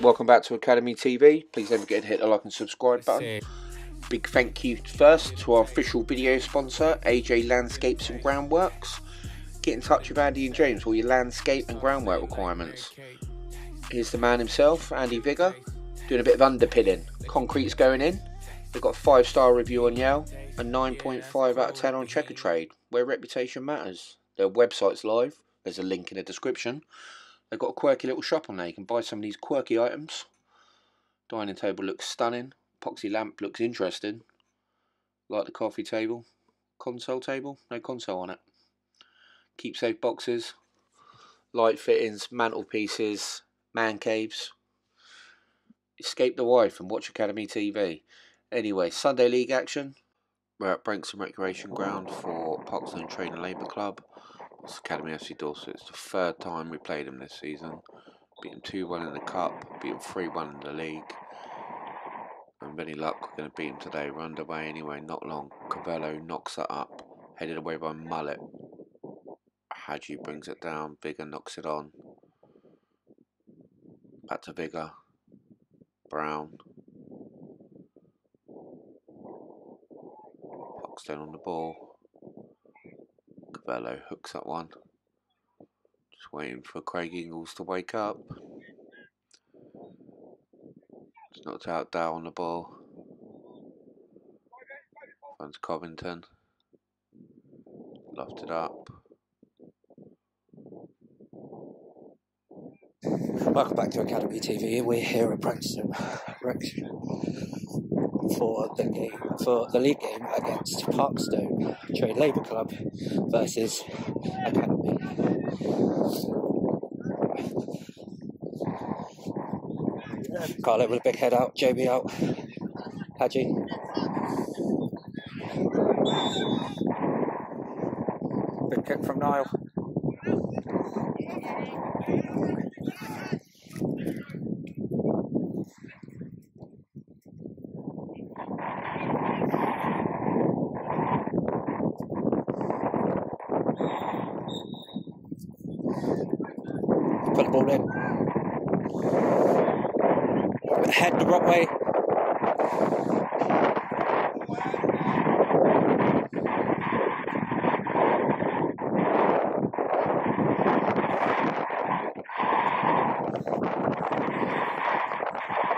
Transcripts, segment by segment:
Welcome back to Academy TV. Please don't forget to hit the like and subscribe button. Big thank you first to our official video sponsor, AJ Landscapes and Groundworks. Get in touch with Andy and James for your landscape and groundwork requirements. Here's the man himself, Andy Vigor, doing a bit of underpinning. Concrete's going in. We've got a 5-star review on Yale and 9.5 out of 10 on Checkatrade, where reputation matters. Their website's live. There's a link in the description. They've got a quirky little shop on there. You can buy some of these quirky items. Dining table looks stunning. Epoxy lamp looks interesting. Like the coffee table. Console table? No console on it. Keepsake boxes. Light fittings. Mantelpieces. Man caves. Escape the wife and watch Academy TV. Anyway, Sunday league action. We're at Branksome Recreation Ground for Parkstone Trades & Labour Club. It's Academy FC Dorset. It's the third time we played them this season. Beaten 2-1 in the cup, beaten 3-1 in the league. And with any luck, we're going to beat them today. We're underway anyway, not long. Cavello knocks it up, headed away by Mullet. Hadji brings it down, Vigor knocks it on. Back to Vigor. Brown. Parkstone on the ball. Cavello hooks up one. Just waiting for Craig Ingles to wake up. It's knocked out Dow on the ball. Finds Covington. Lofted up. Welcome back to Academy TV. We're here at Branksome for the league game against Parkstone Trades & Labour Club versus Academy. Carlo with a big head out, JB out, Hadji. Big kick from Niall. Put the ball in. With the head the wrong way.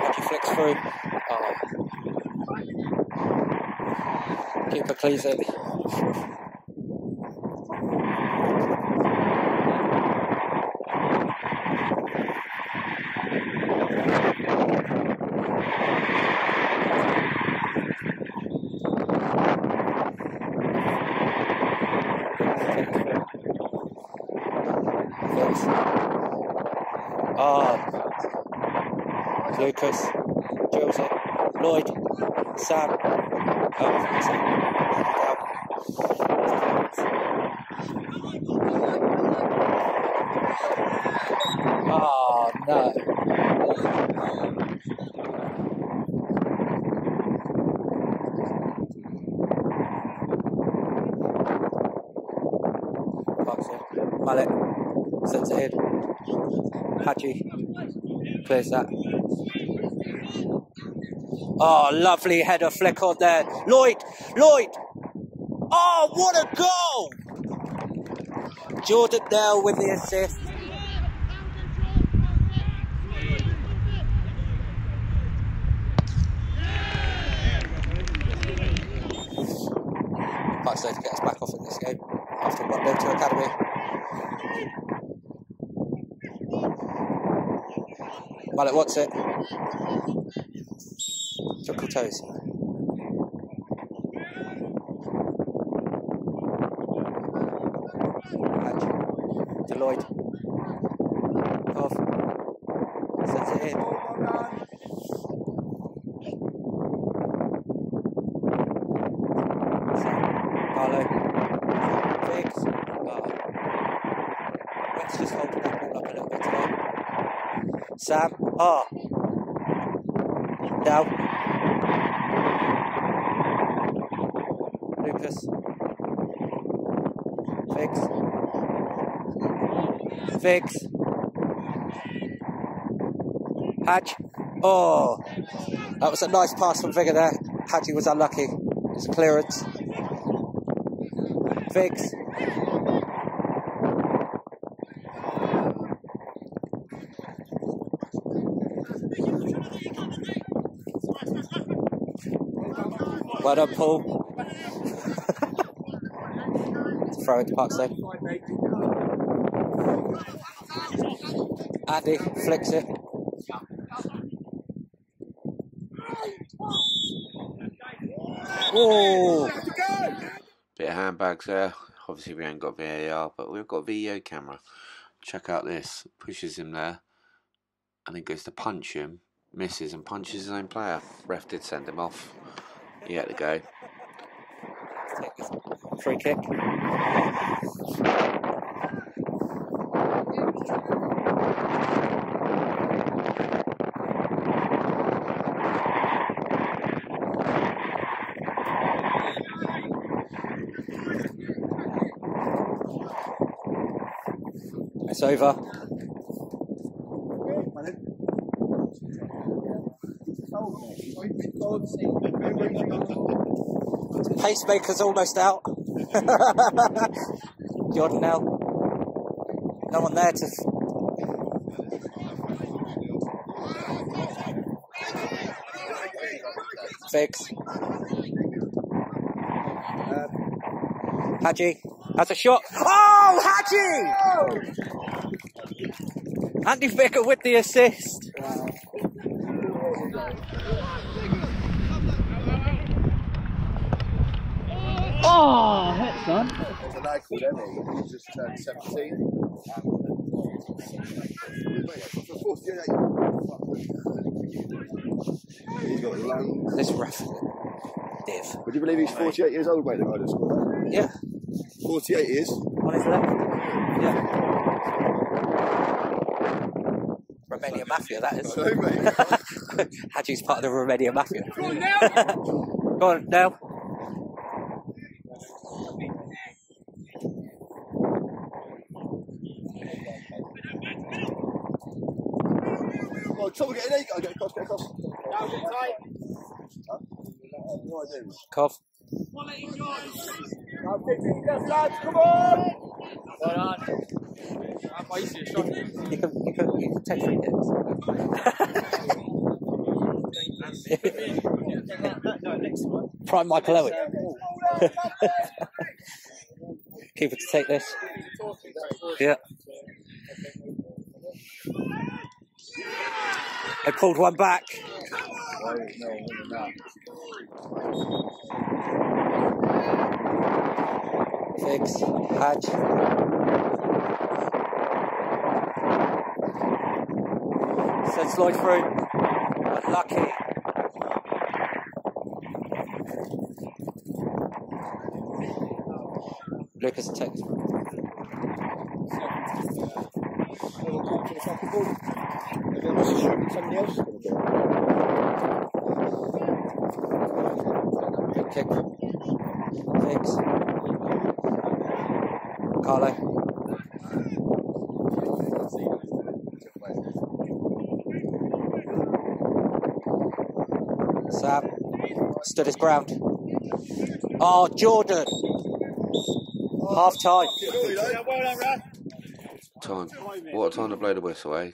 He flicks through. Oh. Keeper clears it. Lucas, Joseph, Lloyd, Sam, oh no. Mallet sends it in. Hadji clears that. Oh, lovely header flick on there. Lloyd. Oh, what a goal! Jordan Dell with the assist. Quite slow to get us back off in this game after 1-0 to Academy. Mullet wants it. Chuckle toes. To Lloyd. Off. Sets it in. Carlo. Biggs. That's just holding that ball up a little bit today. Sam. Ah. Down. Fix. Hadge. Oh, that was a nice pass from Vigor there. Hadji was unlucky. It's a clearance. Viggs. Well done, Paul. Throw into Parkstone. Andy flicks it. Whoa! Bit of handbags there. Obviously we ain't got VAR, but we've got a VEO camera. Check out this. Pushes him there and then goes to punch him. Misses and punches his own player. Ref did send him off. He had to go. Free kick. It's over. Pacemaker's almost out. Jordan now. No one there to. Fix. Hadji has a shot. Oh, Hadji! Oh! Andy Vigor with the assist. Wow. Oh, heck, son. There's a guy called Emmy, he's just turned 17. This ref, Div. Would you believe he's 48 years old, mate, the guy that scored that? Yeah. 48 years? On his left. Yeah. Romanian Mafia, that is. Hadji's part of the Romanian Mafia. Go on now! Go on now. Cough. Come on! You can take free kicks. Prime Michael Owen. Keeper to take this. Yeah. They pulled one back. Fix, Hadge. Sends Lloyd through. Unlucky. Lucas takes. Somebody else is going to do it. Kick. Fix. Carlo. Sam stood his ground. Oh, Jordan. Half time. Time. What a time to blow the whistle, eh?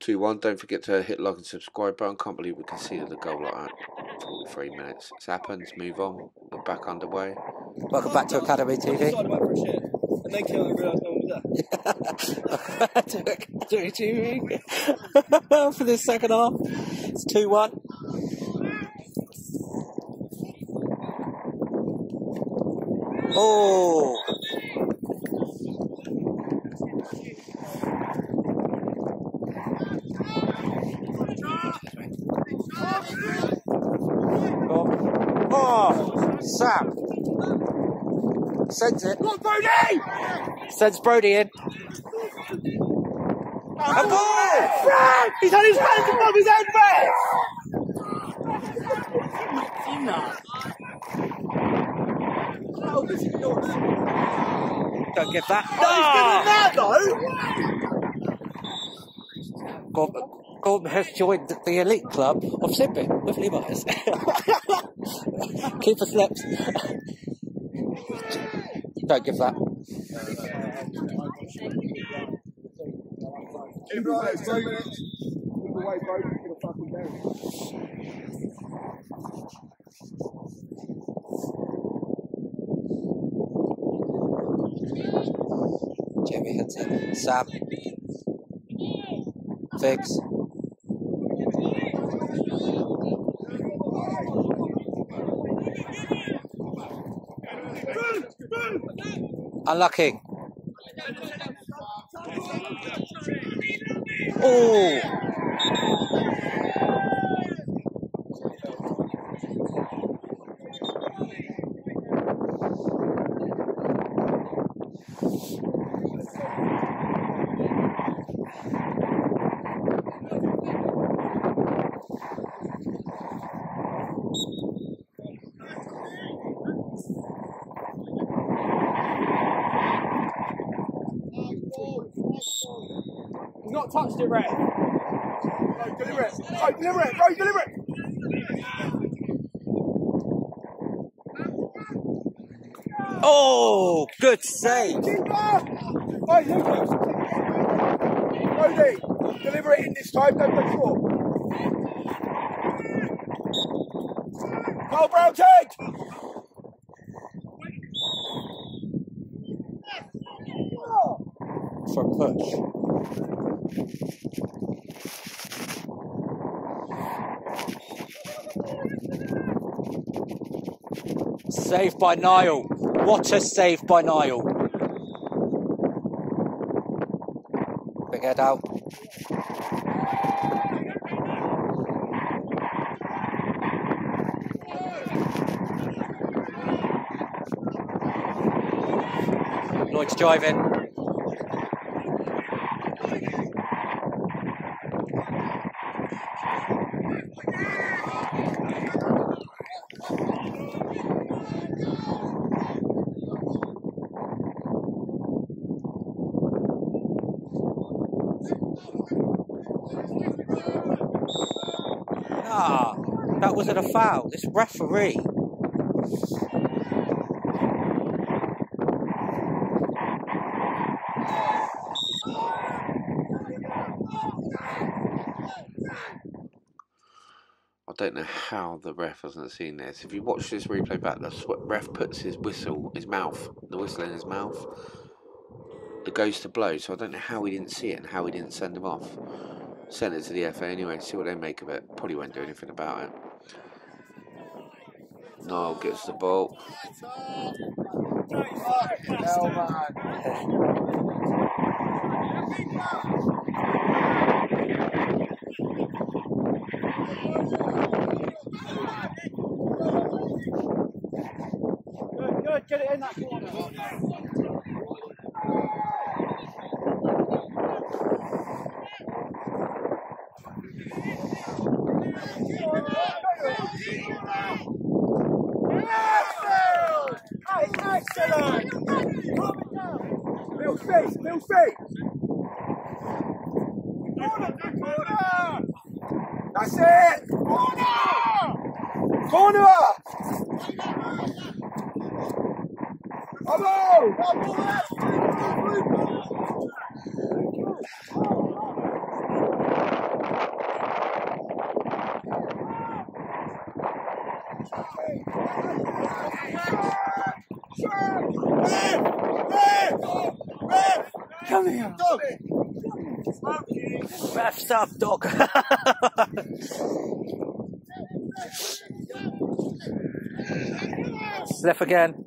2-1. Don't forget to hit like and subscribe button. Can't believe we conceded the goal like that. 43 minutes. It's happened. Move on. We're back underway. Welcome back to Academy TV. And then Kieran realised no one was there. Academy TV for this second half. It's 2-1. Oh. Oh, Sam sends it. Come on, Brody! Sends Brody in. And ball! He's had his hands above his head, mate! Don't give that. No, he's given that though. Go on. Gordon has joined the elite club of Sipping with Levi's. Keeper slips. Don't give that. Keep right, 3 minutes. Keep away, both of the fucking down. Jimmy hits it. Sam. Figs. Unlucky. Oh! Touched it, Ray. Go, deliver it. Go, deliver it. Go, deliver it. Oh, good save. Keeper. Hey, Lucas. Cody, deliver it in this time. Don't go short. Go, Brown, take. For push. Saved by Niall. What a save by Niall. Big head out. Lloyd's driving. That wasn't a foul, this referee. I don't know how the ref hasn't seen this. If you watch this replay back, the ref puts his whistle, the whistle in his mouth. It goes to blow, so I don't know how he didn't see it and how he didn't send him off. Send it to the FA anyway, see what they make of it. Probably won't do anything about it. Niall gets the ball. Good, good, get it in that corner. That's it! Corner! Corner! Hello! Come here! Ref's up, dog! Left again.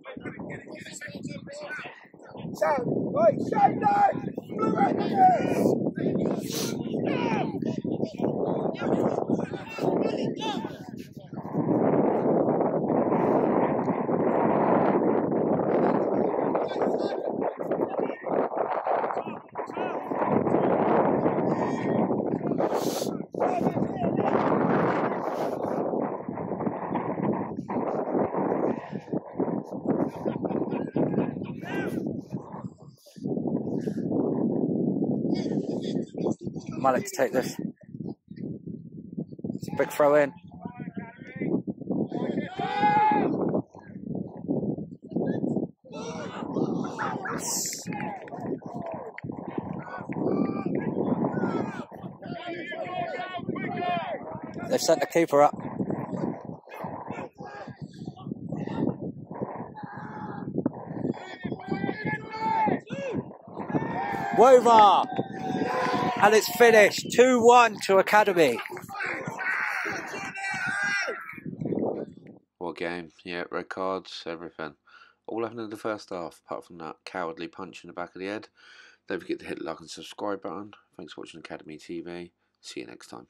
Malik to take this. Big throw in. They've sent the keeper up. Wovar, and it's finished 2-1 to Academy. What game? Yeah, red cards, everything. All happened in the first half, apart from that cowardly punch in the back of the head. Don't forget to hit the like and subscribe button. Thanks for watching Academy TV. See you next time.